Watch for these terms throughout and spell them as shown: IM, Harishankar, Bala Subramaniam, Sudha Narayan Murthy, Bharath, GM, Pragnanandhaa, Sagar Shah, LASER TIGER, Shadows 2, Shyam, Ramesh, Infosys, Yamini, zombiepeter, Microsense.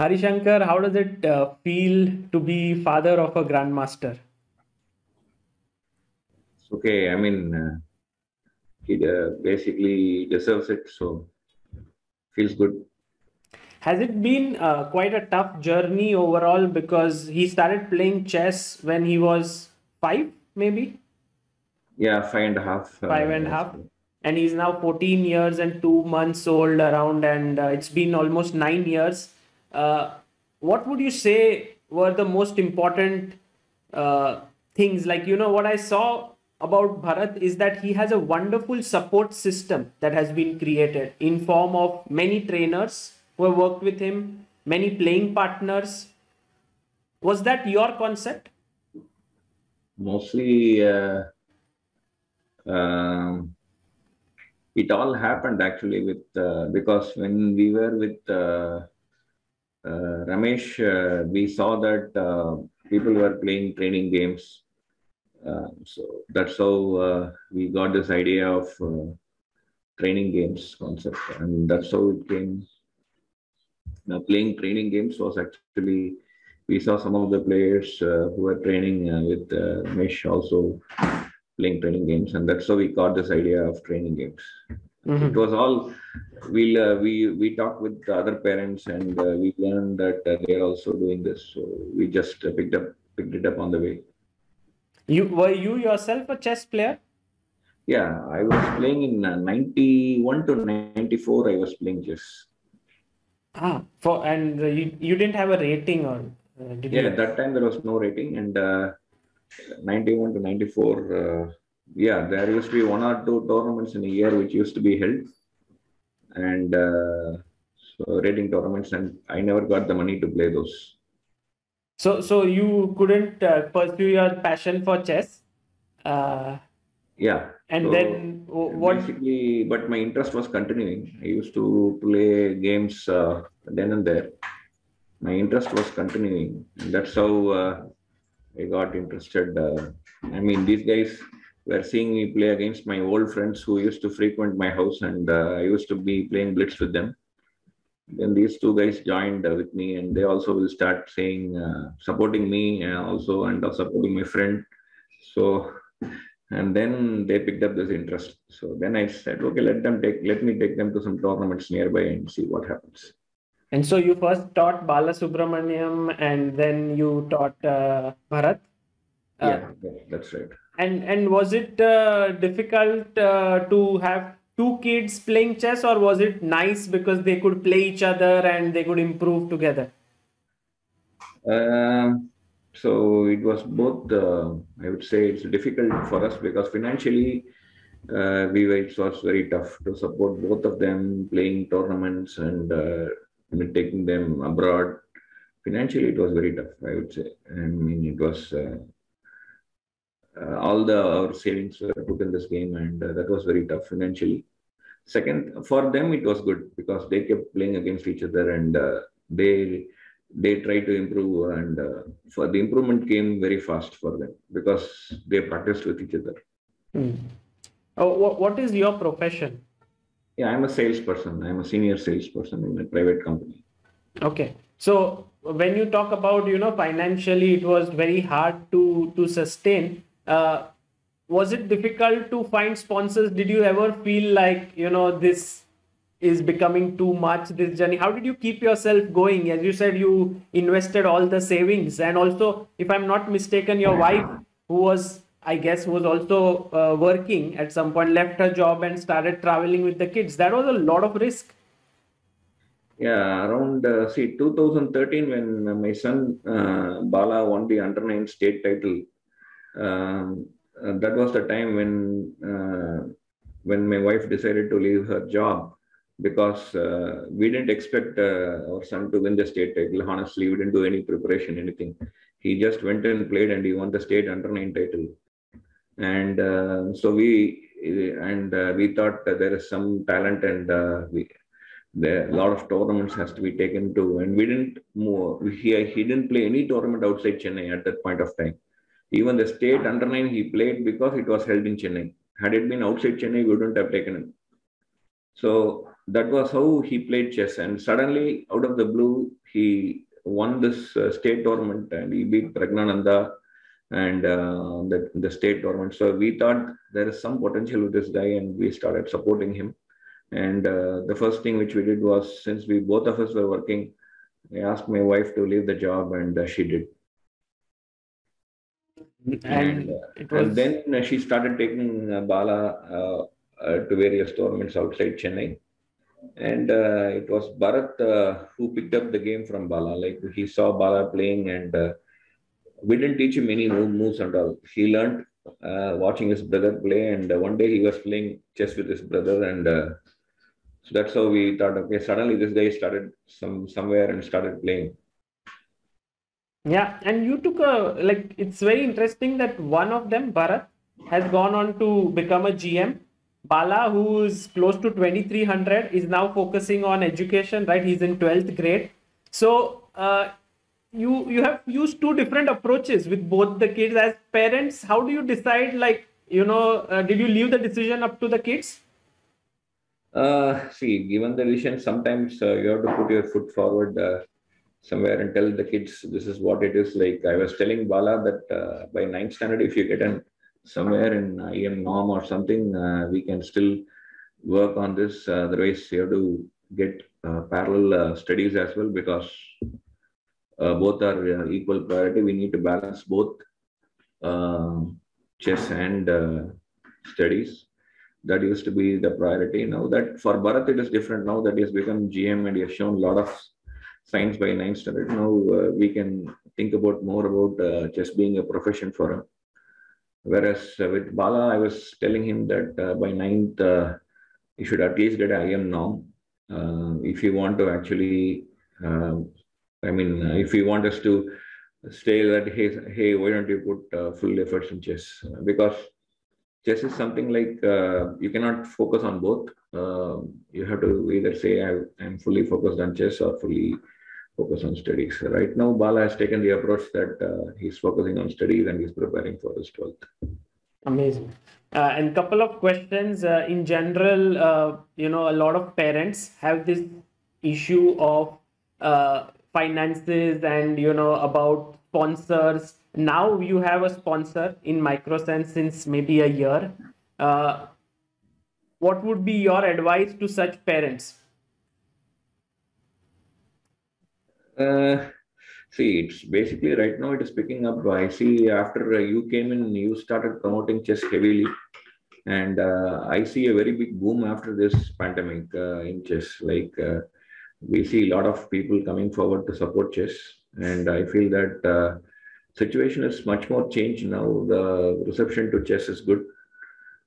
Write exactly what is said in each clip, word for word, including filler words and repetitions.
Harishankar, how does it uh, feel to be father of a grandmaster? It's okay. I mean, uh, he uh, basically deserves it, so feels good. Has it been uh, quite a tough journey overall? Because he started playing chess when he was five, maybe? Yeah, five and a half. Five and a uh, half. And he's now fourteen years and two months old around, and uh, it's been almost nine years. Uh, what would you say were the most important uh, things? Like, you know, what I saw about Bharath is that he has a wonderful support system that has been created in form of many trainers who have worked with him, many playing partners. Was that your concept? Mostly, uh, um, it all happened actually with, uh, because when we were with uh, Uh, Ramesh, uh, we saw that uh, people were playing training games. Uh, so that's how uh, we got this idea of uh, training games concept. And that's how it came. Now, playing training games was actually, we saw some of the players uh, who were training uh, with uh, Ramesh also playing training games. And that's how we got this idea of training games. Mm-hmm. It was all, we'll, uh, we we talked with other parents, and uh, we learned that uh, they are also doing this. So we just uh, picked up picked it up on the way. You were you yourself a chess player? Yeah, I was playing in uh, ninety-one to ninety-four. I was playing chess. Ah, for and uh, you you didn't have a rating, or uh, did yeah, you? Yeah, that time there was no rating, and uh, ninety-one to ninety-four. Uh, Yeah, there used to be one or two tournaments in a year which used to be held, and uh, so rating tournaments, and I never got the money to play those. So, so you couldn't uh, pursue your passion for chess. Uh, yeah, and so then what? Basically, but my interest was continuing. I used to play games uh, then and there. My interest was continuing, and that's how uh, I got interested. Uh, I mean, these guys were seeing me play against my old friends who used to frequent my house, and uh, I used to be playing blitz with them. Then these two guys joined uh, with me, and they also will start saying, uh, supporting me uh, also, and uh, supporting my friend. So, and then they picked up this interest. So then I said, okay, let them take, let me take them to some tournaments nearby and see what happens. And so you first taught Bala Subramaniam, and then you taught uh, Bharath. Uh, yeah, that's right. And and was it uh, difficult uh, to have two kids playing chess, or was it nice because they could play each other and they could improve together? Uh, so it was both. Uh, I would say it's difficult for us because financially uh, we were, it was very tough to support both of them playing tournaments and uh, taking them abroad. Financially, it was very tough, I would say. I mean, it was... Uh, Uh, all the our savings were put in this game, and uh, that was very tough financially. Second, for them it was good because they kept playing against each other, and uh, they they tried to improve, and uh, for the improvement came very fast for them because they practiced with each other. Mm. Oh, what, what is your profession? Yeah, I'm a salesperson. I'm a senior salesperson in a private company. Okay, so when you talk about, you know, financially it was very hard to to sustain. Uh, was it difficult to find sponsors? Did you ever feel like, you know, this is becoming too much, this journey? How did you keep yourself going? As you said, you invested all the savings, and also, if I'm not mistaken, your wife, who was, I guess, was also uh, working at some point, left her job and started traveling with the kids. That was a lot of risk. Yeah, around, uh, see, two thousand thirteen, when my son, uh, Bala, won the under nine state title, um, that was the time when uh, when my wife decided to leave her job because uh, we didn't expect uh, our son to win the state title. Honestly, we didn't do any preparation, anything. He just went and played, and he won the state under nine title. And uh, so we, and uh, we thought uh, there is some talent, and uh, we... There a lot of tournaments has to be taken to, and we didn't move. He, he didn't play any tournament outside Chennai at that point of time. Even the state under nine he played because it was held in Chennai. Had it been outside Chennai, we wouldn't have taken him. So that was how he played chess. And suddenly, out of the blue, he won this uh, state tournament and he beat Pragnanandhaa and uh, the, the state tournament. So we thought there is some potential with this guy, and we started supporting him. And uh, the first thing which we did was, since we both of us were working, I asked my wife to leave the job, and uh, she did. And, and, uh, it was... and then uh, she started taking uh, Bala uh, uh, to various tournaments outside Chennai. And uh, it was Bharath uh, who picked up the game from Bala. Like, he saw Bala playing, and uh, we didn't teach him any moves and all. He learned uh, watching his brother play, and uh, one day he was playing chess with his brother, and uh, so that's how we thought, okay, suddenly this guy started some somewhere and started playing. Yeah, and you took a, like, it's very interesting that one of them, Bharath, has gone on to become a G M. Bala, who is close to twenty-three hundred, is now focusing on education, right? He's in twelfth grade. So uh, you you have used two different approaches with both the kids. As parents, how do you decide, like, you know, uh, did you leave the decision up to the kids? Uh, see, given the decision, sometimes uh, you have to put your foot forward uh, somewhere and tell the kids this is what it is. Like, I was telling Bala that uh, by ninth standard, if you get an somewhere in I M norm or something, uh, we can still work on this. Uh, otherwise, you have to get uh, parallel uh, studies as well, because uh, both are uh, equal priority. We need to balance both uh, chess and uh, studies. That used to be the priority. Now that for Bharath, it is different. Now that he has become G M and he has shown a lot of signs by ninth standard, now uh, we can think about more about uh, chess being a profession for him. Whereas uh, with Bala, I was telling him that uh, by ninth, uh, you should at least get an I M norm. Uh, if you want to actually, uh, I mean, uh, if you want us to say that, hey, hey, why don't you put uh, full efforts in chess? Uh, because chess is something like, uh, you cannot focus on both. Uh, you have to either say, I, I'm fully focused on chess or fully focused on studies. Right now, Bala has taken the approach that uh, he's focusing on studies and he's preparing for his twelfth. Amazing. Uh, and couple of questions. Uh, in general, uh, you know, a lot of parents have this issue of uh, finances and, you know, about sponsors. Now you have a sponsor in Microsense since maybe a year. Uh, what would be your advice to such parents? Uh, see, it's basically right now it is picking up. I see after uh, you came in, you started promoting chess heavily. And uh, I see a very big boom after this pandemic uh, in chess. Like, uh, we see a lot of people coming forward to support chess. And I feel that uh, situation is much more changed now. The reception to chess is good.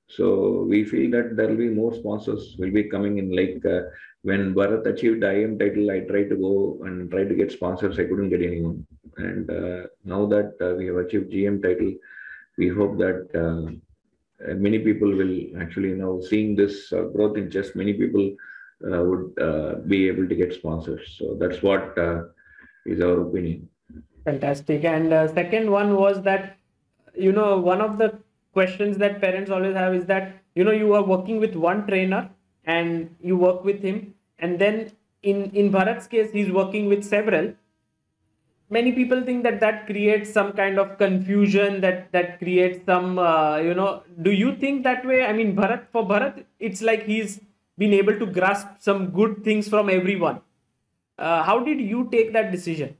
So we feel that there will be more sponsors will be coming in. Like uh, when Bharath achieved the I M title, I tried to go and try to get sponsors. I couldn't get anyone. And uh, now that uh, we have achieved G M title, we hope that uh, many people will actually, you know, seeing this uh, growth in chess, many people uh, would uh, be able to get sponsors. So that's what uh, is our opinion. Fantastic. And uh, second one was that, you know, one of the questions that parents always have is that, you know, you are working with one trainer and you work with him, and then in in Bharath's case he's working with several. Many people think that that creates some kind of confusion, that that creates some uh, you know, do you think that way? I mean, Bharath for Bharath it's like he's been able to grasp some good things from everyone. Uh, how did you take that decision?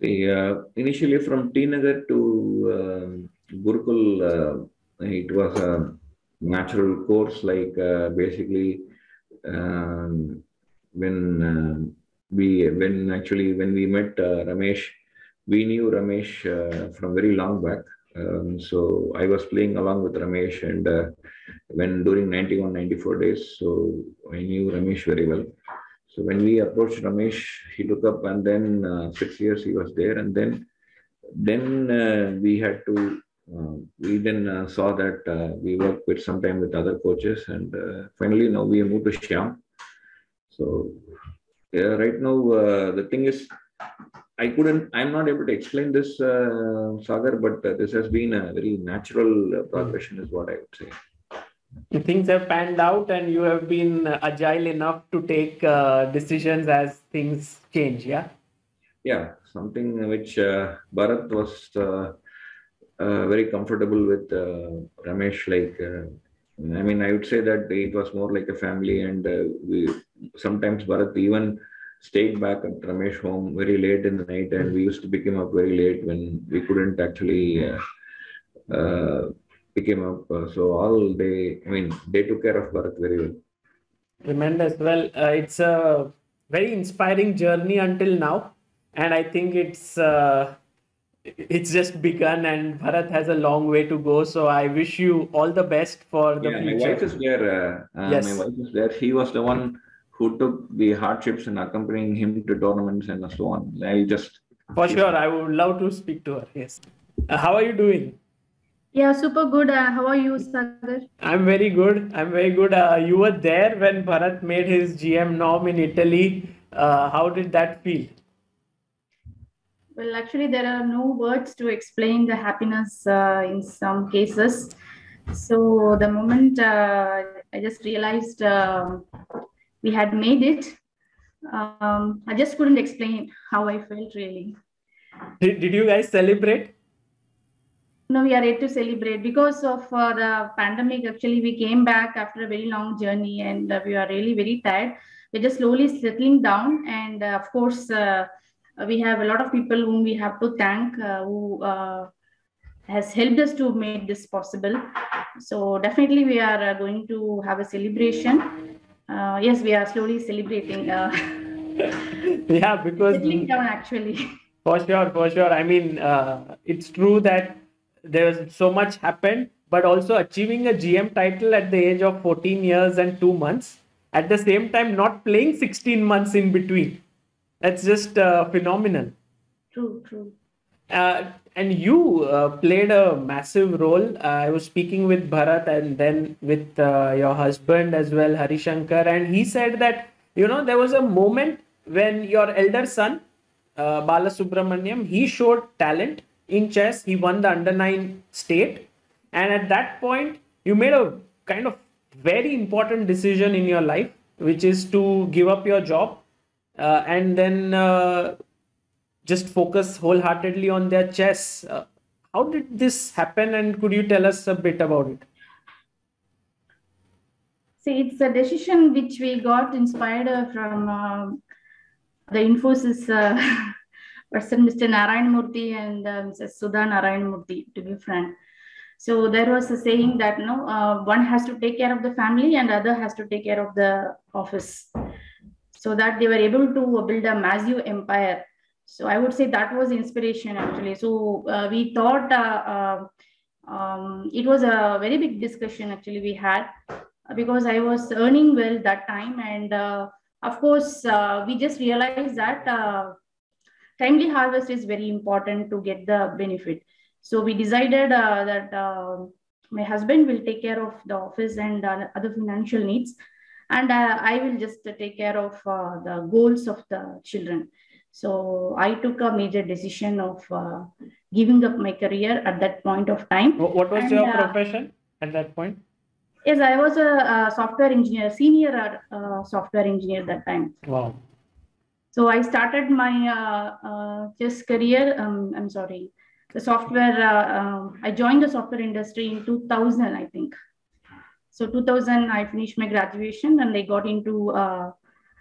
See, uh, initially from T Nagar to uh, Gurukul, uh, it was a natural course. Like uh, basically, um, when uh, we when actually when we met uh, Ramesh, we knew Ramesh uh, from very long back. Um, so I was playing along with Ramesh, and uh, when during ninety-one ninety-four days, so I knew Ramesh very well. So when we approached Ramesh, he took up, and then uh, six years he was there. And then, then uh, we had to, uh, we then uh, saw that uh, we worked with sometime with other coaches. And uh, finally, now we moved to Shyam. So yeah, right now, uh, the thing is, I couldn't, I'm not able to explain this, uh, Sagar, but uh, this has been a very natural uh, progression is what I would say. things have panned out and you have been agile enough to take uh, decisions as things change. Yeah. Yeah, something which uh, Bharath was uh, uh, very comfortable with uh, Ramesh. Like, uh, I mean, I would say that it was more like a family, and uh, we sometimes Bharath even stayed back at Ramesh home very late in the night, and we used to pick him up very late when we couldn't actually uh, uh, pick him up. Uh, so all day, I mean, they took care of Bharath very well. Tremendous. Well, uh, it's a very inspiring journey until now. And I think it's uh, it's just begun, and Bharath has a long way to go. So I wish you all the best for the yeah, future. My wife is there. Uh, uh, yes. My wife is there. She was the one who took the hardships in accompanying him to tournaments and so on. I just for sure. Know. I would love to speak to her. Yes. Uh, how are you doing? Yeah, super good. Uh, how are you, Sagar? I'm very good. I'm very good. Uh, you were there when Bharath made his G M norm in Italy. Uh, how did that feel? Well, actually, there are no words to explain the happiness uh, in some cases. So the moment uh, I just realized uh, we had made it, um, I just couldn't explain how I felt really. Did, did you guys celebrate? No, we are yet to celebrate because of uh, the pandemic. Actually, we came back after a very long journey and uh, we are really very tired. We're just slowly settling down, and uh, of course, uh, we have a lot of people whom we have to thank uh, who uh, has helped us to make this possible. So definitely we are uh, going to have a celebration. Uh, yes, we are slowly celebrating. Uh, yeah, because settling down actually. For sure, for sure. I mean, uh, it's true that there's so much happened, but also achieving a G M title at the age of fourteen years and two months, at the same time not playing sixteen months in between. That's just uh, phenomenal. True, true. Uh, and you uh, played a massive role. Uh, I was speaking with Bharath and then with uh, your husband as well, Harishankar. And he said that, you know, there was a moment when your elder son, uh, Bala Subramaniam, he showed talent in chess. He won the under nine state. And at that point, you made a kind of very important decision in your life, which is to give up your job. Uh, and then uh, just focus wholeheartedly on their chess. Uh, how did this happen, and could you tell us a bit about it? See, it's a decision which we got inspired from uh, the Infosys uh, person, Mister Narayan Murthy and uh, Missus Sudha Narayan Murthy, to be frank. So there was a saying that no, uh, one has to take care of the family and other has to take care of the office. So that they were able to build a massive empire. So I would say that was inspiration actually. So uh, we thought uh, uh, um, it was a very big discussion actually we had, because I was earning well that time. And uh, of course, uh, we just realized that uh, timely harvest is very important to get the benefit. So we decided uh, that uh, my husband will take care of the office and uh, other financial needs. And uh, I will just uh, take care of uh, the goals of the children. So I took a major decision of uh, giving up my career at that point of time. What was and, your profession uh, at that point? Yes, I was a, a software engineer, senior uh, software engineer at that time. Wow. So I started my uh, uh, just career, um, I'm sorry, the software, uh, um, I joined the software industry in two thousand, I think. So two thousand, I finished my graduation and I got into uh,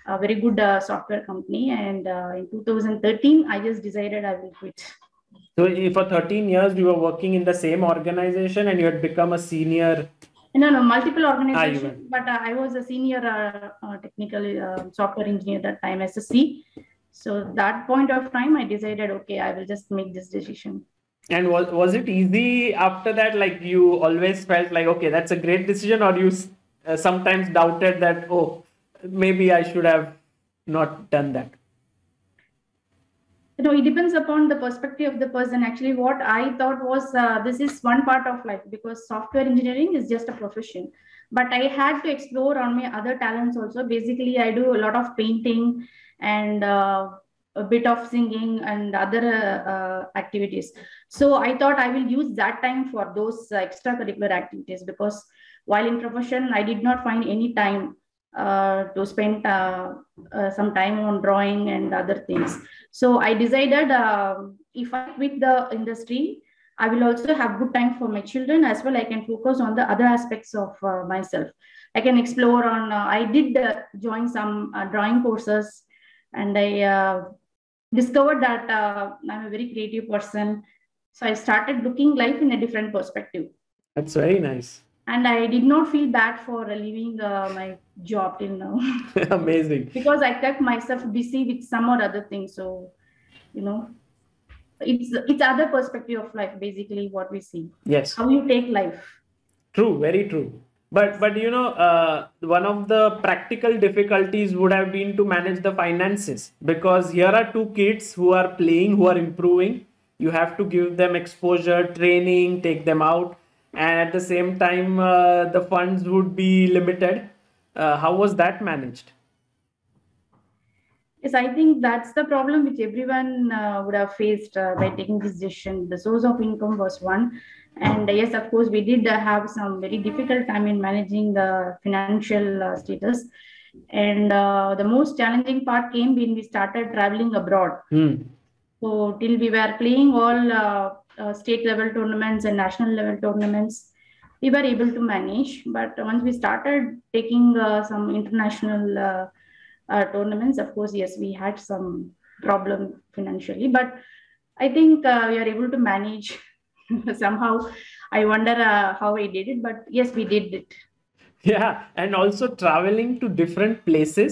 a very good uh, software company. And uh, in two thousand thirteen, I just decided I will quit. So for thirteen years, you were working in the same organization and you had become a senior? No, no, multiple organizations. Ah, but uh, I was a senior uh, uh, technical uh, software engineer at that time, S S C. So that point of time, I decided, okay, I will just make this decision. And was, was it easy after that? Like you always felt like, okay, that's a great decision, or you uh, sometimes doubted that, oh, maybe I should have not done that? You know, it depends upon the perspective of the person. Actually, what I thought was uh, this is one part of life, because software engineering is just a profession. But I had to explore on my other talents also. Basically, I do a lot of painting and uh, a bit of singing and other uh, uh, activities. So I thought I will use that time for those uh, extracurricular activities, because While in profession, I did not find any time uh, to spend uh, uh, some time on drawing and other things. So I decided uh, if I quit the industry, I will also have good time for my children as well. I can focus on the other aspects of uh, myself. I can explore on, uh, I did uh, join some uh, drawing courses, and I uh, discovered that uh, I'm a very creative person. So I started looking life in a different perspective. That's very nice. And I did not feel bad for leaving uh, my job till now. Amazing. Because I kept myself busy with some or other things. So, you know, it's it's other perspective of life, basically what we see. Yes. How you take life. True, very true. But, but you know, uh, one of the practical difficulties would have been to manage the finances, because here are two kids who are playing, who are improving. You have to give them exposure, training, take them out. And at the same time, uh, the funds would be limited. Uh, how was that managed? Yes, I think that's the problem which everyone uh, would have faced uh, by taking this decision. The source of income was one. And uh, yes, of course, we did uh, have some very difficult time in managing the financial uh, status. And uh, the most challenging part came when we started traveling abroad. Mm. So till we were playing all uh, Uh, state level tournaments and national level tournaments, we were able to manage. But once we started taking uh, some international uh, uh, tournaments, of course, yes, we had some problem financially, but I think uh, we are able to manage somehow. I wonder uh, how I did it, but yes, we did it. Yeah. And also traveling to different places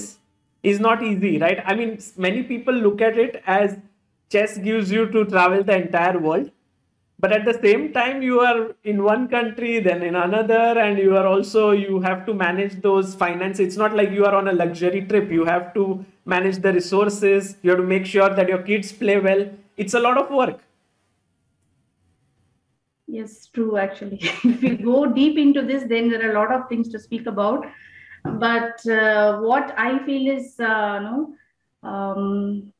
is not easy, right? I mean, many people look at it as chess gives you to travel the entire world. But at the same time, you are in one country, then in another, and you are also, you have to manage those finances. It's not like you are on a luxury trip. You have to manage the resources. You have to make sure that your kids play well. It's a lot of work. Yes, true, actually. If you go deep into this, then there are a lot of things to speak about. But uh, what I feel is, uh, no, um,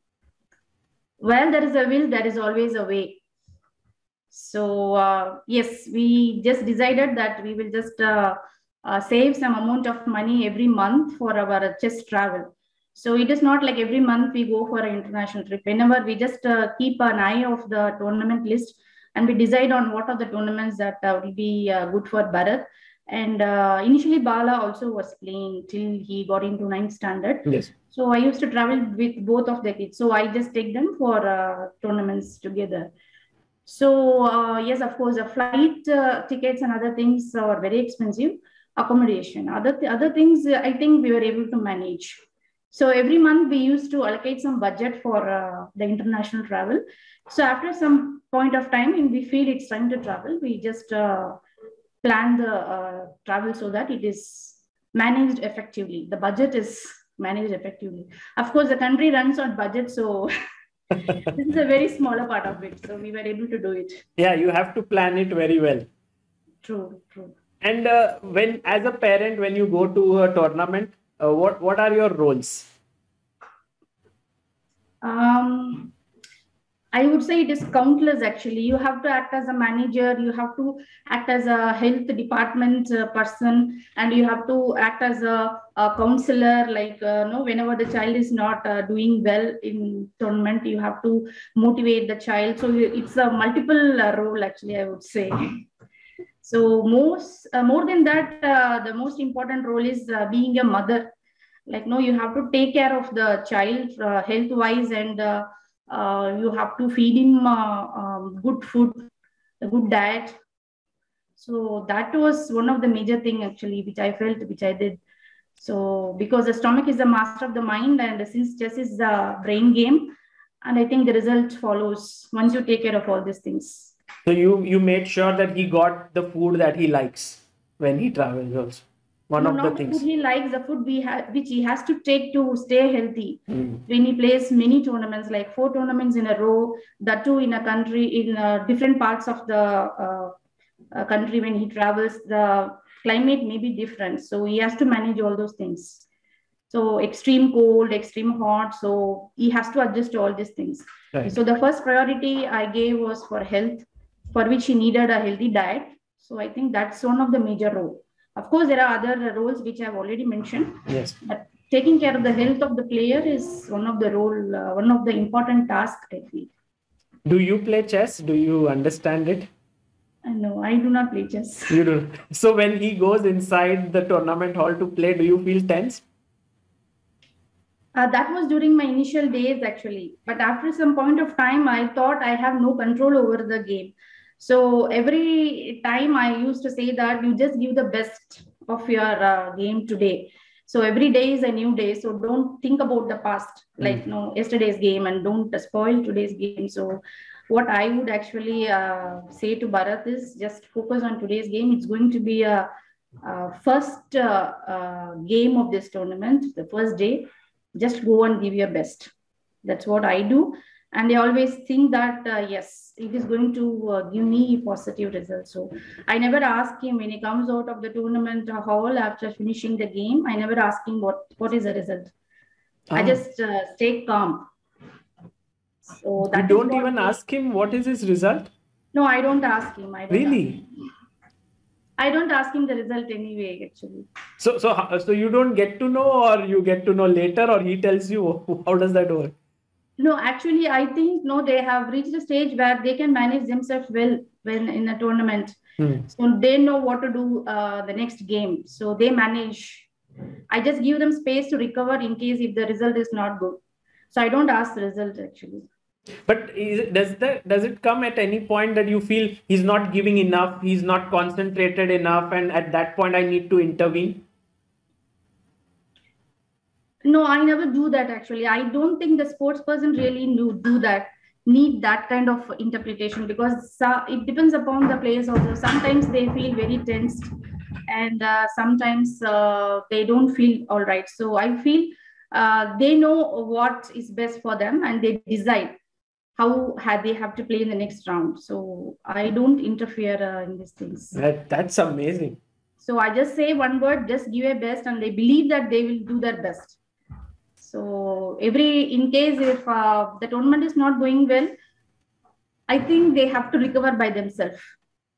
well, there is a will, there is always a way. So uh, yes, we just decided that we will just uh, uh, save some amount of money every month for our chess travel. So it is not like every month we go for an international trip. Whenever we just uh, keep an eye of the tournament list, and we decide on what are the tournaments that uh, will be uh, good for Bharath. And uh, initially Bala also was playing till he got into ninth standard. Yes. So I used to travel with both of the kids. So I just take them for uh, tournaments together. So uh, yes, of course, the flight uh, tickets and other things are very expensive. Accommodation, other th other things, uh, I think we were able to manage. So every month we used to allocate some budget for uh, the international travel. So after some point of time, when we feel it's time to travel, we just uh, plan the uh, travel so that it is managed effectively. The budget is managed effectively. Of course, the country runs on budget, so. This is a very smaller part of it, so we were able to do it. Yeah, you have to plan it very well. True, true. And uh, when, as a parent, when you go to a tournament, uh, what what are your roles? Um, I would say it is countless. Actually, you have to act as a manager, you have to act as a health department uh, person, and you have to act as a, a counselor. Like uh, no, whenever the child is not uh, doing well in tournament, you have to motivate the child. So it's a multiple uh, role. Actually, I would say. So most uh, more than that, uh, the most important role is uh, being a mother. Like no, you have to take care of the child uh, health wise and. Uh, Uh, you have to feed him uh, um, good food, a good diet. So that was one of the major thing actually, which I felt, which I did. So because the stomach is the master of the mind, and since chess is the brain game, and I think the result follows once you take care of all these things. So you you made sure that he got the food that he likes when he travels also. One no, of not the things the food he likes, the food we which he has to take to stay healthy. Mm. When he plays many tournaments, like four tournaments in a row, that too in a country, in uh, different parts of the uh, uh, country when he travels, the climate may be different. So he has to manage all those things. So extreme cold, extreme hot. So he has to adjust to all these things. Right. So the first priority I gave was for health, for which he needed a healthy diet. So I think that's one of the major roles. Of course, there are other roles which I have already mentioned. Yes. But taking care of the health of the player is one of the role, uh, one of the important tasks, I feel. Do you play chess? Do you understand it? No, I do not play chess. You do. So when he goes inside the tournament hall to play, do you feel tense? Uh, that was during my initial days, actually. But after some point of time, I thought I have no control over the game. So every time I used to say that you just give the best of your uh, game today. So every day is a new day. So don't think about the past, like mm. no yesterday's game, and don't spoil today's game. So what I would actually uh, say to Bharath is just focus on today's game. It's going to be a, a first uh, uh, game of this tournament, the first day. Just go and give your best. That's what I do. And I always think that, uh, yes, it is going to uh, give me positive results. So I never ask him when he comes out of the tournament hall after finishing the game. I never ask him what, what is the result. Um, I just uh, stay calm. So that you don't even I, ask him what is his result? No, I don't ask him. I don't really? Ask him. I don't ask him the result anyway, actually. So, so, so you don't get to know, or you get to know later, or he tells you? How does that work? No, actually, I think no. They have reached a stage where they can manage themselves well when in a tournament. Mm. So they know what to do uh, the next game. So they manage. I just give them space to recover in case if the result is not good. So I don't ask the result, actually. But is it, does the does it come at any point that you feel he's not giving enough, he's not concentrated enough, and at that point I need to intervene? No, I never do that, actually. I don't think the sports person really do, do that, need that kind of interpretation, because uh, it depends upon the players also. Sometimes they feel very tense, and uh, sometimes uh, they don't feel all right. So I feel uh, they know what is best for them, and they decide how had they have to play in the next round. So I don't interfere uh, in these things. That, that's amazing. So I just say one word, just give your best, and they believe that they will do their best. So every, in case if uh, the tournament is not going well, I think they have to recover by themselves.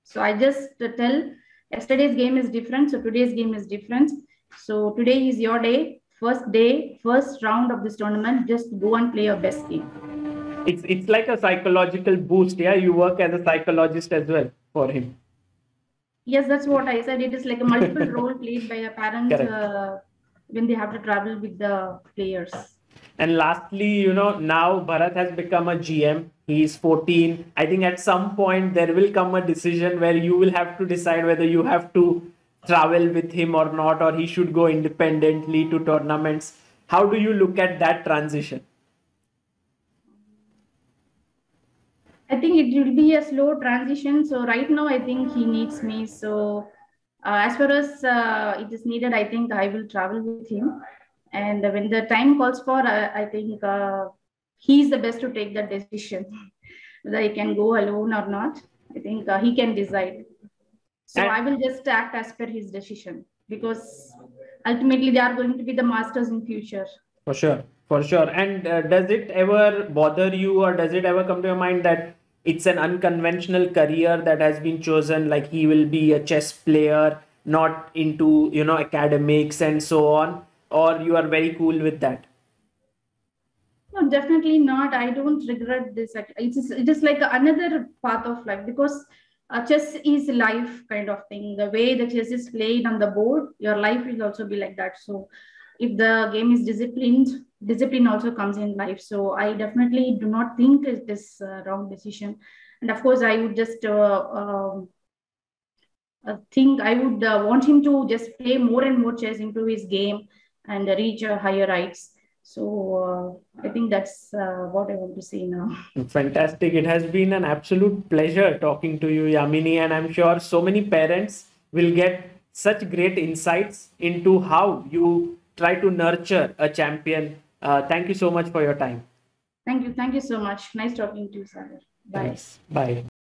So I just tell, yesterday's game is different. So today's game is different. So today is your day, first day, first round of this tournament. Just go and play your best game. It's, it's like a psychological boost. Yeah, you work as a psychologist as well for him. Yes, that's what I said. It is like a multiple role played by a parent. Uh, when they have to travel with the players. And lastly, you know, now Bharath has become a G M. He is fourteen. I think at some point there will come a decision where you will have to decide whether you have to travel with him or not, or he should go independently to tournaments. How do you look at that transition? I think it will be a slow transition. So right now, I think he needs me. So Uh, as far as uh, it is needed, I think I will travel with him. And when the time calls for, uh, I think uh, he's the best to take that decision, whether I can go alone or not. I think uh, he can decide. So and I will just act as per his decision, because ultimately they are going to be the masters in future. For sure, for sure. And uh, does it ever bother you, or does it ever come to your mind that it's an unconventional career that has been chosen, like he will be a chess player, not into, you know, academics and so on? Or you are very cool with that? No, definitely not. I don't regret this. It's just, it's just like another path of life, because uh, chess is life kind of thing. The way the chess is played on the board, your life will also be like that. So if the game is disciplined, discipline also comes in life. So I definitely do not think it is a wrong decision. And of course, I would just uh, uh, think I would uh, want him to just play more and more chess, improve his game, and reach uh, higher heights. So uh, I think that's uh, what I want to say now. Fantastic. It has been an absolute pleasure talking to you, Yamini. And I'm sure so many parents will get such great insights into how you try to nurture a champion. Uh, thank you so much for your time. Thank you. Thank you so much. Nice talking to you, Sagar. Bye. Yes. Bye.